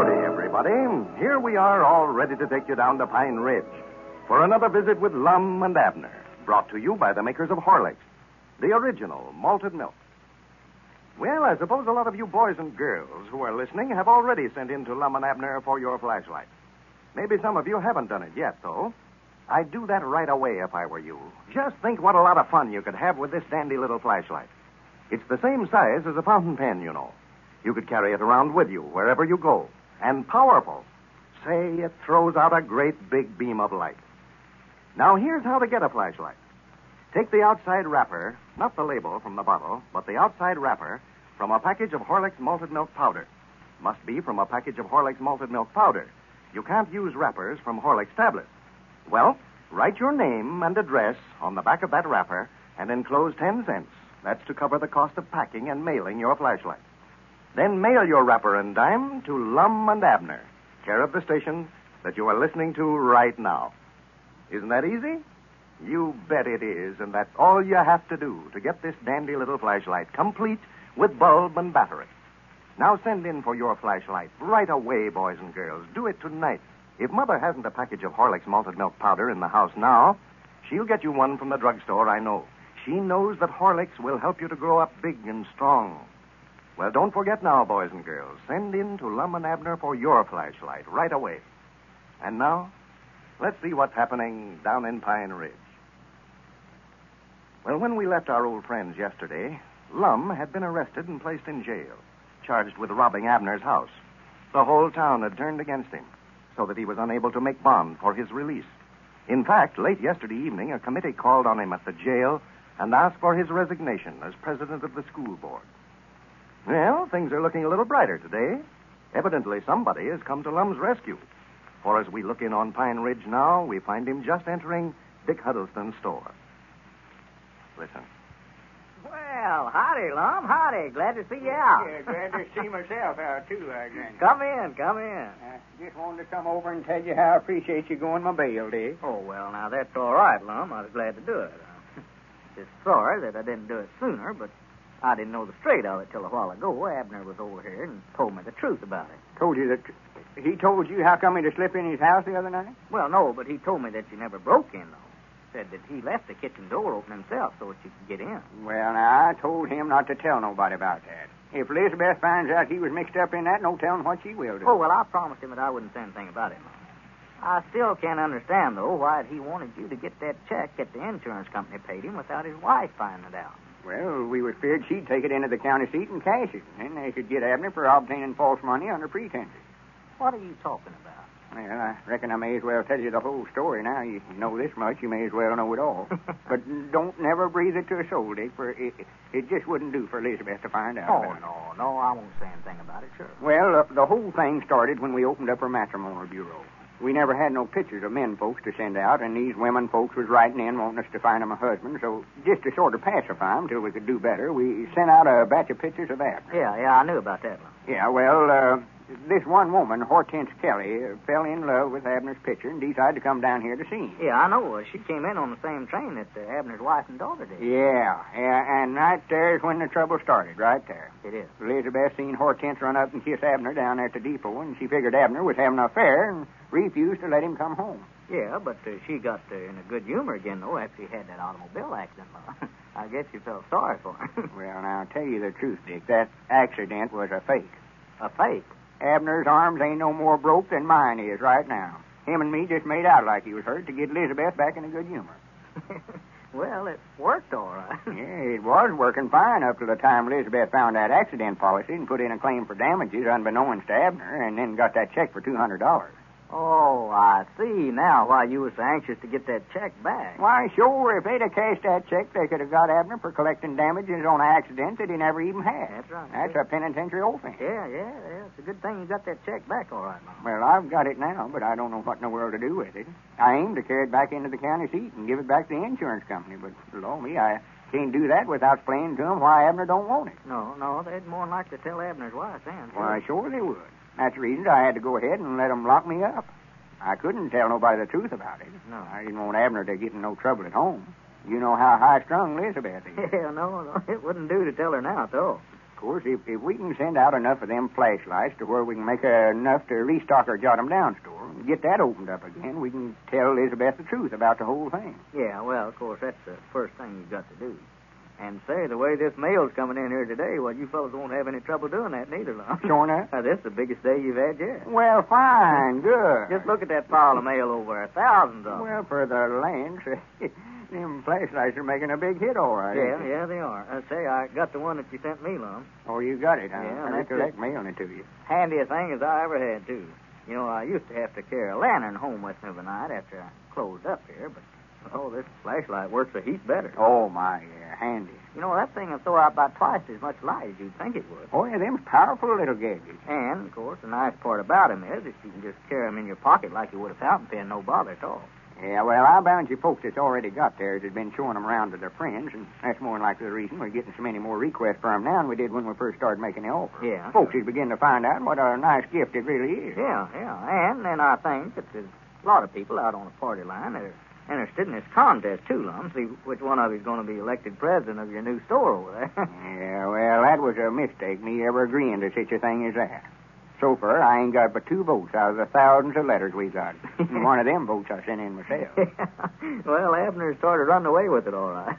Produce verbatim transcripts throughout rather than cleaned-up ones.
Howdy, everybody. Here we are all ready to take you down to Pine Ridge for another visit with Lum and Abner, brought to you by the makers of Horlicks, the original malted milk. Well, I suppose a lot of you boys and girls who are listening have already sent in to Lum and Abner for your flashlight. Maybe some of you haven't done it yet, though. I'd do that right away if I were you. Just think what a lot of fun you could have with this dandy little flashlight. It's the same size as a fountain pen, you know. You could carry it around with you wherever you go. And powerful. Say, it throws out a great big beam of light. Now, here's how to get a flashlight. Take the outside wrapper, not the label from the bottle, but the outside wrapper from a package of Horlicks malted milk powder. Must be from a package of Horlicks malted milk powder. You can't use wrappers from Horlicks tablets. Well, write your name and address on the back of that wrapper and enclose ten cents. That's to cover the cost of packing and mailing your flashlight. Then mail your wrapper and dime to Lum and Abner, care of the station that you are listening to right now. Isn't that easy? You bet it is, and that's all you have to do to get this dandy little flashlight, complete with bulb and battery. Now send in for your flashlight right away, boys and girls. Do it tonight. If Mother hasn't a package of Horlicks malted milk powder in the house now, she'll get you one from the drugstore, I know. She knows that Horlicks will help you to grow up big and strong. Well, don't forget now, boys and girls. Send in to Lum and Abner for your flashlight right away. And now, let's see what's happening down in Pine Ridge. Well, when we left our old friends yesterday, Lum had been arrested and placed in jail, charged with robbing Abner's house. The whole town had turned against him, so that he was unable to make bond for his release. In fact, late yesterday evening, a committee called on him at the jail and asked for his resignation as president of the school board. Well, things are looking a little brighter today. Evidently, somebody has come to Lum's rescue. For as we look in on Pine Ridge now, we find him just entering Dick Huddleston's store. Listen. Well, howdy, Lum. Howdy. Glad to see you out. Yeah, glad to see myself out, too, I think. Come in. Come in. Uh, just wanted to come over and tell you how I appreciate you going my bail, Dick. Oh, well, now, that's all right, Lum. I was glad to do it. I'm just sorry that I didn't do it sooner, but I didn't know the straight of it till a while ago. Abner was over here and told me the truth about it. Told you that... Tr- he told you how come he to slip in his house the other night? Well, no, but he told me that you never broke in, though. Said that he left the kitchen door open himself so that you could get in. Well, now, I told him not to tell nobody about that. If Elizabeth finds out he was mixed up in that, no telling what she will do. Oh, well, I promised him that I wouldn't say anything about him. I still can't understand, though, why he wanted you to get that check that the insurance company paid him without his wife finding it out. Well, we was feared she'd take it into the county seat and cash it, and they could get Abner for obtaining false money under pretenses. What are you talking about? Well, I reckon I may as well tell you the whole story now. You know this much, you may as well know it all. But don't never breathe it to a soul, Dick, for it, it just wouldn't do for Elizabeth to find out. Oh, no, no, I won't say anything about it, sure. Well, uh, the whole thing started when we opened up her matrimonial bureau. We never had no pictures of men folks to send out, and these women folks was writing in wanting us to find them a husband, so just to sort of pacify them till we could do better, we sent out a batch of pictures of Abner. Yeah, yeah, I knew about that one. Yeah, well, uh, this one woman, Hortense Kelly, uh, fell in love with Abner's picture and decided to come down here to see him. Yeah, I know. Uh, she came in on the same train that uh, Abner's wife and daughter did. Yeah, uh, and right there's when the trouble started, right there. It is. Elizabeth seen Hortense run up and kiss Abner down at the depot, and she figured Abner was having an affair and refused to let him come home. Yeah, but uh, she got uh, in a good humor again, though, after she had that automobile accident. I guess you felt sorry for her. Well, now, I'll tell you the truth, Dick. That accident was a fake. A fake? Abner's arms ain't no more broke than mine is right now. Him and me just made out like he was hurt to get Elizabeth back in a good humor. Well, it worked all right. Yeah, it was working fine up to the time Elizabeth found that accident policy and put in a claim for damages unbeknownst to Abner and then got that check for two hundred dollars. Oh, I see now why you were so anxious to get that check back. Why, sure, if they'd have cashed that check, they could have got Abner for collecting damages on an accident that he never even had. That's right. That's yeah. A penitentiary offense. Yeah, yeah, yeah. It's a good thing you got that check back all right, Mom. Well, I've got it now, but I don't know what in the world to do with it. I aimed to carry it back into the county seat and give it back to the insurance company, but below me, I... can't do that without explaining to them why Abner don't want it. No, no, they'd more than likely tell Abner's wife then. Why, sure they would. That's the reason I had to go ahead and let them lock me up. I couldn't tell nobody the truth about it. No. I didn't want Abner to get in no trouble at home. You know how high-strung Elizabeth is. Yeah, no, no, it wouldn't do to tell her now, though. course, if, if we can send out enough of them flashlights to where we can make uh, enough to restock our Jot 'em Down store and get that opened up again, we can tell Elizabeth the truth about the whole thing. Yeah, well, of course, that's the first thing you've got to do. And, say, the way this mail's coming in here today, well, you fellas won't have any trouble doing that, neither, Lum. Sure enough. Now, this is the biggest day you've had yet. Well, fine, good. Just look at that pile of mail over a thousand of them. Well, for the land, say, them flashlights are making a big hit, all right. Yeah, yeah, they are. Uh, say, I got the one that you sent me, Lum. Oh, you got it, huh? Yeah, I recollect mailing it to you. Handiest thing as I ever had, too. You know, I used to have to carry a lantern home with me every night after I closed up here, but... Oh, this flashlight works a heap better. Oh, my, yeah, handy. You know, that thing will throw out about twice as much light as you'd think it would. Oh, yeah, them's powerful little gadgets. And, of course, the nice part about them is that you can just carry them in your pocket like you would a fountain pen, no bother at all. Yeah, well, I bound you folks that's already got theirs has been showing them around to their friends, and that's more than likely the reason we're getting so many more requests for them now than we did when we first started making the offer. Yeah. Folks is beginning to find out what a nice gift it really is. Yeah, yeah, and then I think that there's a lot of people out on the party line that are interested in this contest, too, Lum. See which one of you is going to be elected president of your new store over there. Yeah, well, that was a mistake, me ever agreeing to such a thing as that. So far, I ain't got but two votes out of the thousands of letters we got. And one of them votes I sent in myself. Yeah. Well, Abner started running away with it, all right.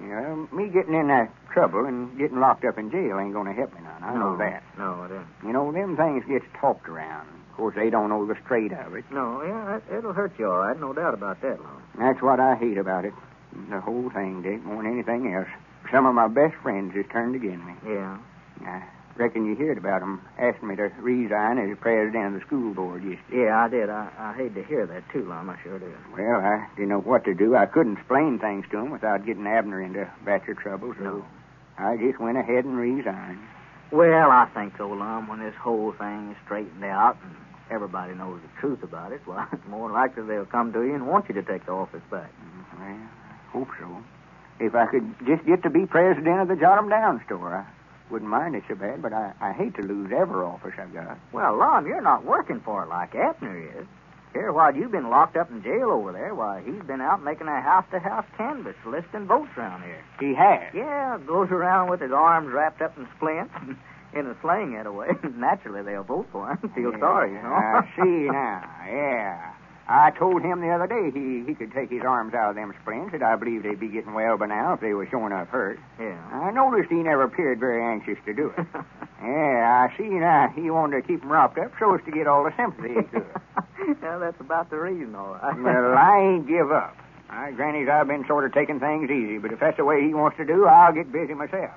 Yeah, me getting in that trouble and getting locked up in jail ain't going to help me none. I no, know that. No, it ain't. You know, them things gets talked around. Of course, they don't know the straight of it. No, yeah, that, it'll hurt you all right. No doubt about that, Lum. That's what I hate about it. The whole thing, Dick, more than anything else. Some of my best friends has turned against me. Yeah. I reckon you heard about them asking me to resign as president of the school board yesterday. Yeah, I did. I, I hate to hear that, too, Lum. I sure did. Well, I didn't know what to do. I couldn't explain things to them without getting Abner into a batch of trouble, so no. I just went ahead and resigned. Well, I think so, Lum. When this whole thing is straightened out and everybody knows the truth about it, well, it's more likely they'll come to you and want you to take the office back. Well, I hope so. If I could just get to be president of the Jot 'em Down store, I wouldn't mind it so bad, but I, I hate to lose every office I've got. Well, Lum, you're not working for it like Abner is. Here, while you've been locked up in jail over there, why, he's been out making a house-to-house canvas, listing votes around here. He has? Yeah, goes around with his arms wrapped up in splints and in a sling that away. Naturally, they'll vote for him. Feel yeah, sorry, you know. I see now, yeah. I told him the other day he, he could take his arms out of them splints, that I believe they'd be getting well by now if they were showing up hurt. Yeah. I noticed he never appeared very anxious to do it. Yeah, I see now. He wanted to keep them wrapped up so as to get all the sympathy he could. Well, that's about the reason, all right. Well, I ain't give up. I, Granny's, I've been sort of taking things easy, but if that's the way he wants to do, I'll get busy myself.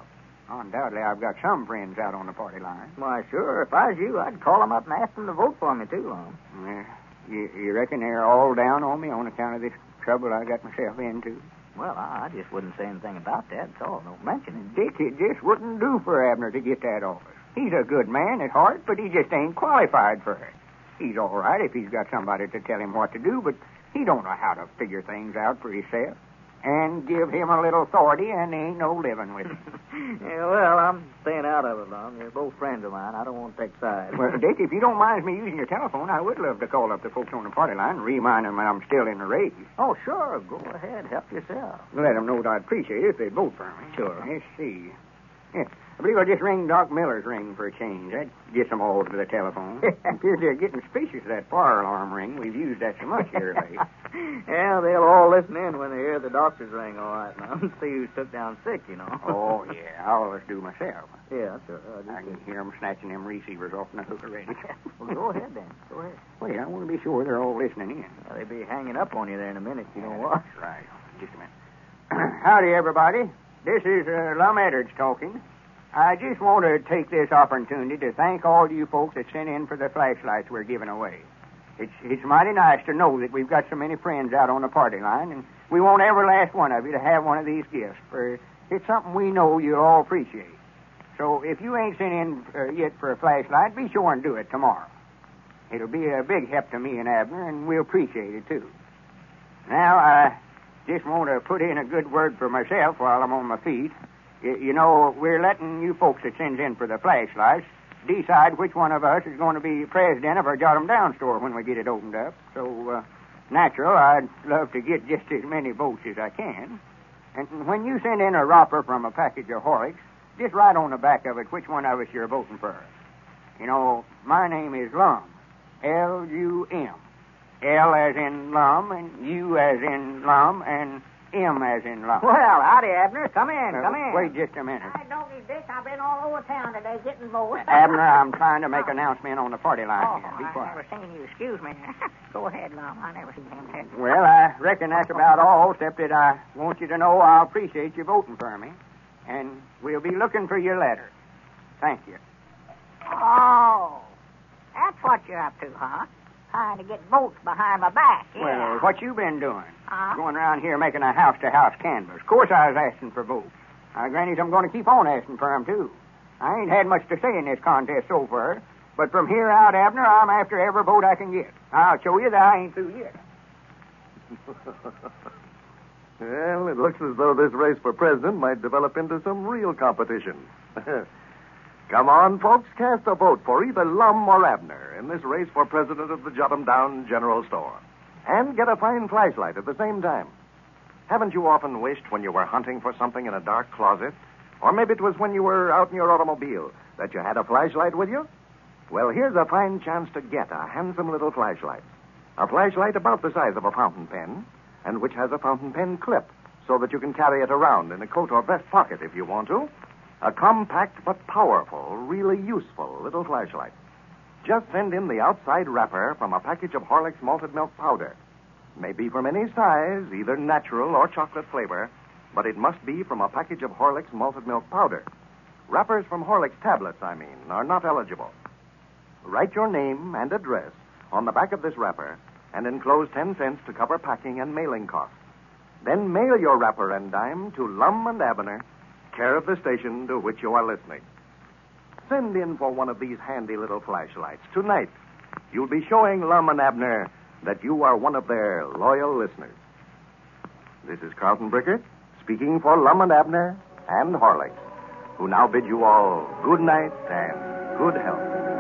Undoubtedly, I've got some friends out on the party line. Why, sure. If I was you, I'd call them up and ask them to vote for me, too, Lum. Yeah. You, you reckon they're all down on me on account of this trouble I got myself into? Well, I, I just wouldn't say anything about that at all. Don't mention it. Dick, it just wouldn't do for Abner to get that office. He's a good man at heart, but he just ain't qualified for it. He's all right if he's got somebody to tell him what to do, but he don't know how to figure things out for himself. And give him a little authority, and there ain't no living with him. Yeah, well, I'm staying out of it, Lum. You're both friends of mine. I don't want to take sides. Well, Dick, if you don't mind me using your telephone, I would love to call up the folks on the party line and remind them that I'm still in the race. Oh, sure. Go ahead. Help yourself. Let them know that I'd appreciate it if they vote for me. Sure. Let's see. Yeah. I believe I'll just ring Doc Miller's ring for a change. That gets them all to the telephone. It appears they're getting suspicious of that fire alarm ring. We've used that so much here lately. Yeah, they'll all listen in when they hear the doctor's ring, all right, Lum. See who's took down sick, you know. Oh, yeah, I always do myself. Yeah, sure. I, I can hear them snatching them receivers off the hook already. Well, go ahead, then. Go ahead. Well, yeah, I want to be sure they're all listening in. Well, they'll be hanging up on you there in a minute, you yeah, know what? That's right. Just a minute. Howdy, everybody. This is uh, Lum Eddard talking. I just want to take this opportunity to thank all you folks that sent in for the flashlights we're giving away. It's it's mighty nice to know that we've got so many friends out on the party line, and we want every last one of you to have one of these gifts, for it's something we know you'll all appreciate. So if you ain't sent in uh, yet for a flashlight, be sure and do it tomorrow. It'll be a big help to me and Abner, and we'll appreciate it, too. Now, I... Just want to put in a good word for myself while I'm on my feet. You, you know, we're letting you folks that sends in for the flashlights decide which one of us is going to be president of our Jot 'em Down store when we get it opened up. So, uh, natural, I'd love to get just as many votes as I can. And when you send in a whopper from a package of Horlicks, Just right on the back of it, which one of us you're voting for. You know, my name is Lum. L U M. L as in Lum, and U as in Lum, and M as in Lum. Well, howdy, Abner. Come in, uh, come in. Wait just a minute. I don't need this. I've been all over town today getting votes. Abner, I'm trying to make an announcement on the party line oh, here. Be I quiet. I've never seen you. Excuse me. Go ahead, Lum. I never seen him. Head. Well, I reckon that's about all, except that I want you to know I appreciate you voting for me, and we'll be looking for your letter. Thank you. Oh, that's what you're up to, huh? Trying to get votes behind my back. Yeah. Well, what you been doing? Uh-huh. Going around here making a house-to-house canvas. Of course I was asking for votes. Now, grannies, I'm going to keep on asking for them, too. I ain't had much to say in this contest so far, but from here out, Abner, I'm after every vote I can get. I'll show you that I ain't through yet. Well, it looks as though this race for president might develop into some real competition. Come on, folks, cast a vote for either Lum or Abner in this race for president of the Jot 'em Down General Store. And get a fine flashlight at the same time. Haven't you often wished when you were hunting for something in a dark closet, or maybe it was when you were out in your automobile, that you had a flashlight with you? Well, here's a fine chance to get a handsome little flashlight. A flashlight about the size of a fountain pen, and which has a fountain pen clip, so that you can carry it around in a coat or vest pocket if you want to. A compact but powerful, really useful little flashlight. Just send in the outside wrapper from a package of Horlicks malted milk powder. Maybe from any size, either natural or chocolate flavor, but it must be from a package of Horlicks malted milk powder. Wrappers from Horlicks tablets, I mean, are not eligible. Write your name and address on the back of this wrapper and enclose ten cents to cover packing and mailing costs. Then mail your wrapper and dime to Lum and Abner, care of the station to which you are listening. Send in for one of these handy little flashlights. Tonight, you'll be showing Lum and Abner that you are one of their loyal listeners. This is Carlton Brickert, speaking for Lum and Abner and Horlicks, who now bid you all good night and good health.